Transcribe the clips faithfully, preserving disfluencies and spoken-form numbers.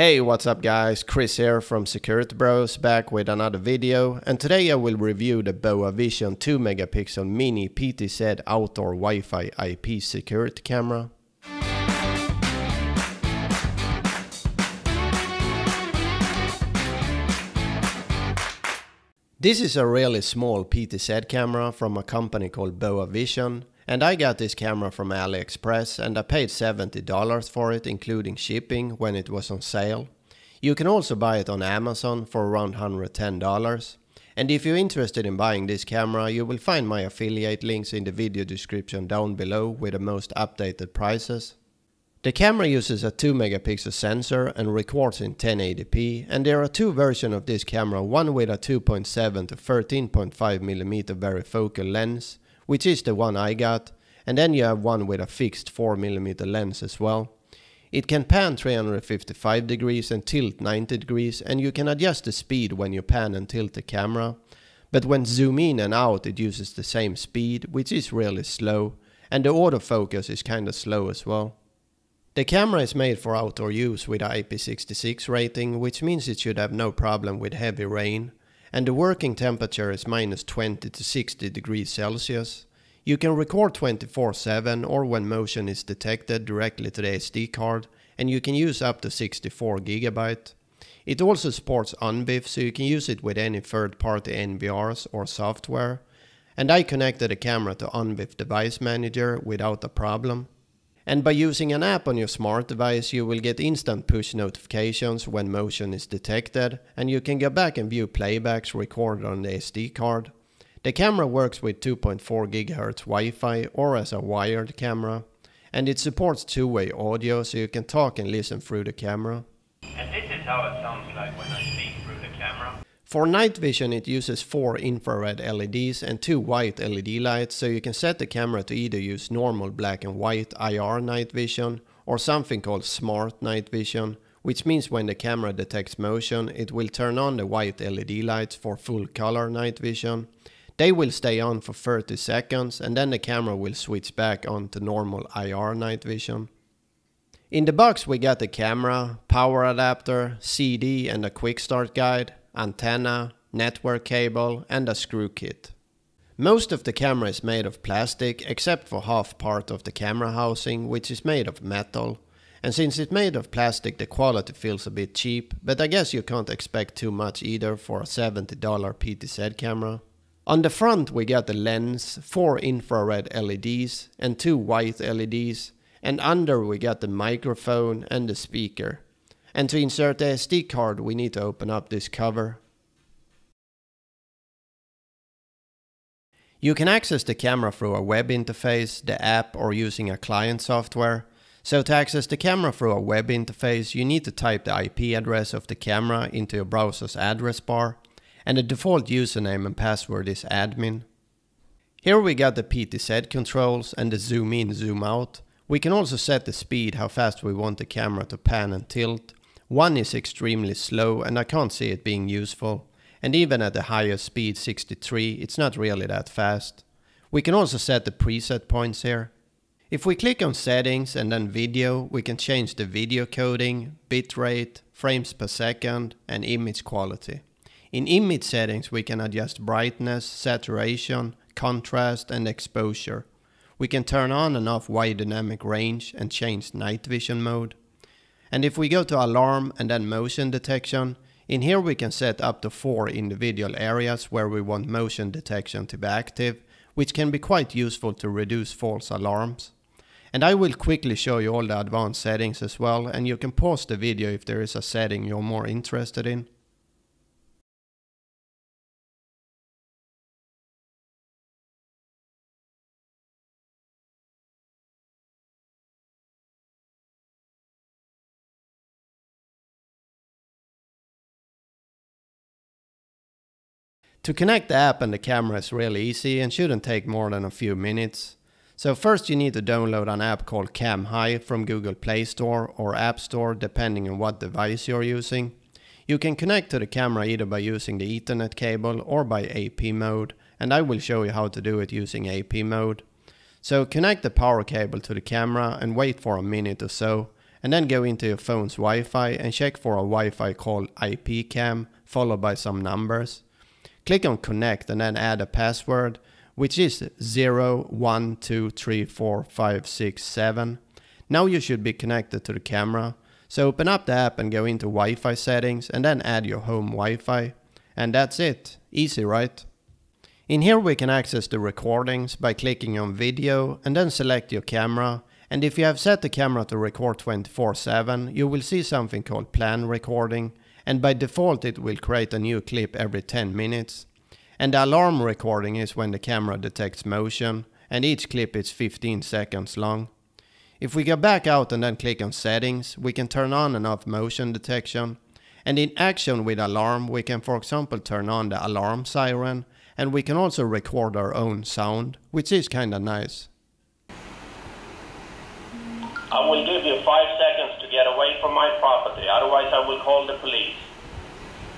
Hey, what's up guys, Chris here from Security Bros, back with another video, and today I will review the Boavision two megapixel mini P T Z outdoor Wi-Fi I P security camera. This is a really small P T Z camera from a company called Boavision, and I got this camera from AliExpress and I paid seventy dollars for it including shipping when it was on sale. You can also buy it on Amazon for around one hundred ten dollars. And if you're interested in buying this camera, you will find my affiliate links in the video description down below with the most updated prices. The camera uses a two megapixel sensor and records in ten eighty p, and there are two versions of this camera, one with a two point seven to thirteen point five millimeter varifocal lens, which is the one I got, and then you have one with a fixed four millimeter lens as well. It can pan three hundred fifty-five degrees and tilt ninety degrees, and you can adjust the speed when you pan and tilt the camera. But when zoom in and out it uses the same speed, which is really slow, and the autofocus is kinda slow as well. The camera is made for outdoor use with an I P sixty-six rating, which means it should have no problem with heavy rain. And the working temperature is minus twenty to sixty degrees Celsius. You can record twenty-four seven or when motion is detected directly to the S D card, and you can use up to sixty-four gigabyte. It also supports ONVIF, so you can use it with any third-party N V Rs or software. And I connected the camera to ONVIF Device Manager without a problem. And by using an app on your smart device, you will get instant push notifications when motion is detected, and you can go back and view playbacks recorded on the S D card. The camera works with two point four gigahertz Wi-Fi or as a wired camera, and it supports two-way audio, so you can talk and listen through the camera. And this is how it sounds like when I speak through the camera. For night vision, it uses four infrared L E Ds and two white L E D lights, so you can set the camera to either use normal black and white I R night vision or something called smart night vision, which means when the camera detects motion, it will turn on the white L E D lights for full color night vision. They will stay on for thirty seconds and then the camera will switch back on to normal I R night vision. In the box we got the camera, power adapter, C D and a quick start guide, antenna, network cable and a screw kit. Most of the camera is made of plastic except for half part of the camera housing, which is made of metal, and since it's made of plastic the quality feels a bit cheap, but I guess you can't expect too much either for a seventy dollar P T Z camera. On the front we got the lens, four infrared L E Ds and two white L E Ds, and under we got the microphone and the speaker. And to insert the S D card, we need to open up this cover. You can access the camera through a web interface, the app, or using a client software. So to access the camera through a web interface, you need to type the I P address of the camera into your browser's address bar, and the default username and password is admin. Here we got the P T Z controls and the zoom in, zoom out. We can also set the speed, how fast we want the camera to pan and tilt. One is extremely slow and I can't see it being useful, and even at the highest speed, sixty-three, it's not really that fast. We can also set the preset points here. If we click on settings and then video, we can change the video coding, bitrate, frames per second and image quality. In image settings we can adjust brightness, saturation, contrast and exposure. We can turn on and off wide dynamic range and change night vision mode. And if we go to alarm and then motion detection, in here we can set up to four individual areas where we want motion detection to be active, which can be quite useful to reduce false alarms. And I will quickly show you all the advanced settings as well, and you can pause the video if there is a setting you're more interested in. To connect the app and the camera is really easy and shouldn't take more than a few minutes. So first you need to download an app called CamHi from Google Play Store or App Store depending on what device you're using. You can connect to the camera either by using the Ethernet cable or by A P mode, and I will show you how to do it using A P mode. So connect the power cable to the camera and wait for a minute or so, and then go into your phone's Wi-Fi and check for a Wi-Fi called I P cam followed by some numbers. Click on connect and then add a password, which is zero one two three four five six seven. Now you should be connected to the camera. So open up the app and go into Wi-Fi settings and then add your home Wi-Fi. And that's it. Easy, right? In here we can access the recordings by clicking on video and then select your camera. And if you have set the camera to record twenty-four seven, you will see something called plan recording. And by default it will create a new clip every ten minutes. And the alarm recording is when the camera detects motion, and each clip is fifteen seconds long. If we go back out and then click on settings, we can turn on and off motion detection. And in action with alarm, we can for example turn on the alarm siren, and we can also record our own sound, which is kinda nice. I will give you five seconds to get away from my property, otherwise I will call the police.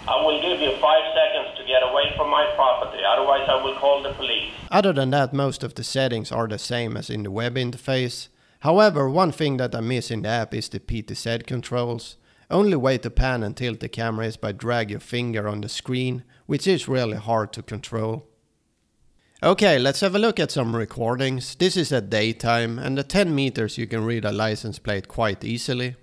I will give you five seconds to get away from my property, otherwise I will call the police. Other than that, most of the settings are the same as in the web interface. However, one thing that I miss in the app is the P T Z controls. Only way to pan and tilt the camera is by drag your finger on the screen, which is really hard to control. Okay, let's have a look at some recordings. This is at daytime, and at ten meters you can read a license plate quite easily.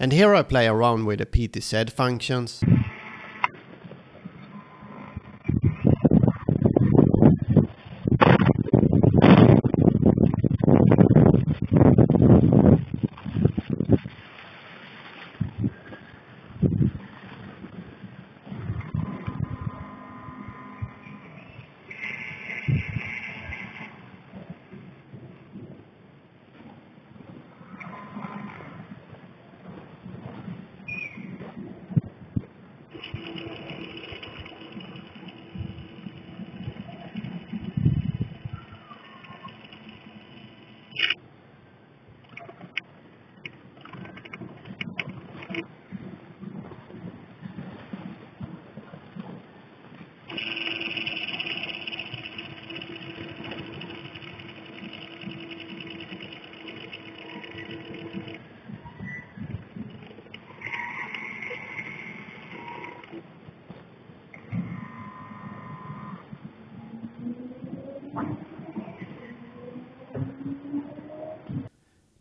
And here I play around with the P T Z functions.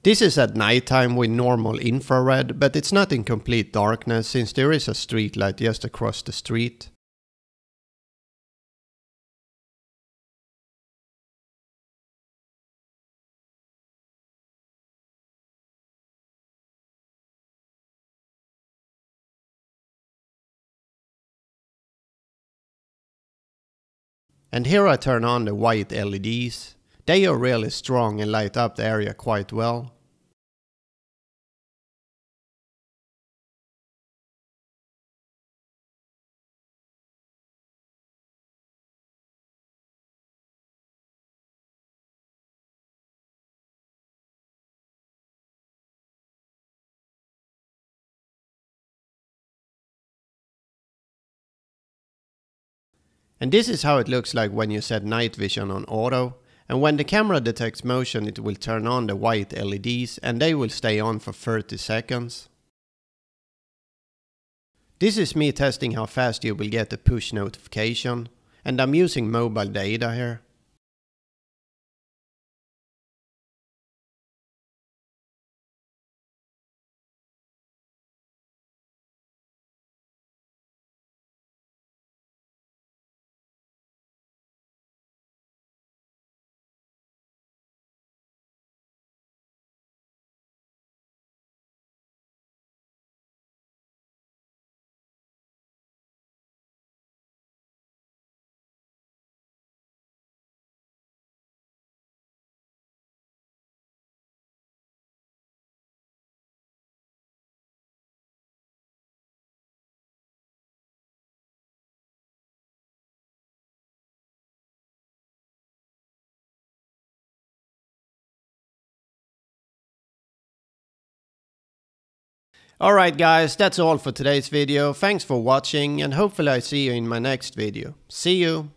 This is at nighttime with normal infrared, but it's not in complete darkness since there is a street light just across the street. And here I turn on the white L E Ds. They are really strong and light up the area quite well. And this is how it looks like when you set night vision on auto. And when the camera detects motion, it will turn on the white L E Ds and they will stay on for thirty seconds. This is me testing how fast you will get the push notification, and I'm using mobile data here. Alright guys, that's all for today's video. Thanks for watching and hopefully I see you in my next video. See you!